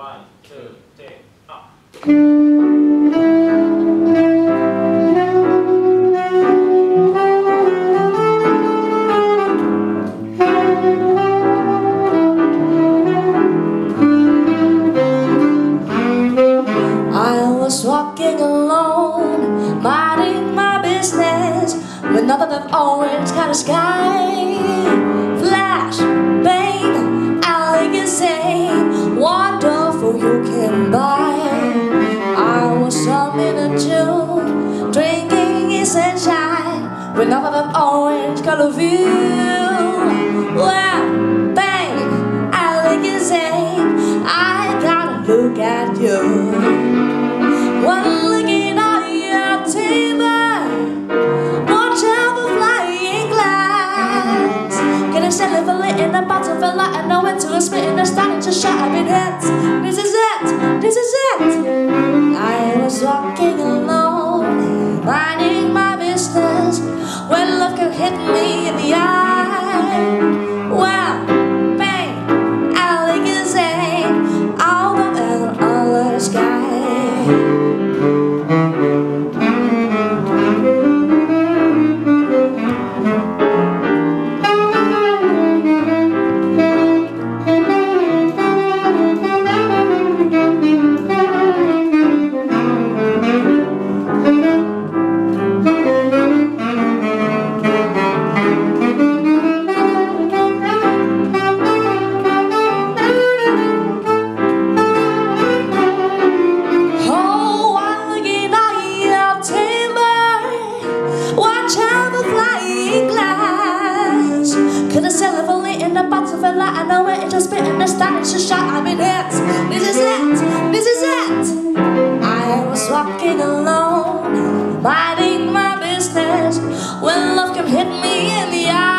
1, 2, 3, up. Walking alone, minding my business, with nothing but orange colored sky. Flash, bang, I can say, wonderful you can buy. I was up in a June, drinking in sunshine, with nothing but orange colored view. Well, bang, I can say, I gotta look at you. One looking at your table, watch out for flying glass. Can I sell it for lit in a bottle for light? I know when to split and I'm starting to shut. I've been hit. This is it, this is it. I was walking alone, minding my business, when love could hit me in the eye. Well, bang, I can say, all the color sky. I know it, it's just been in the starting to shot. I've been hit. This is it, this is it. I was walking alone, minding my business, when love came hit me in the eye.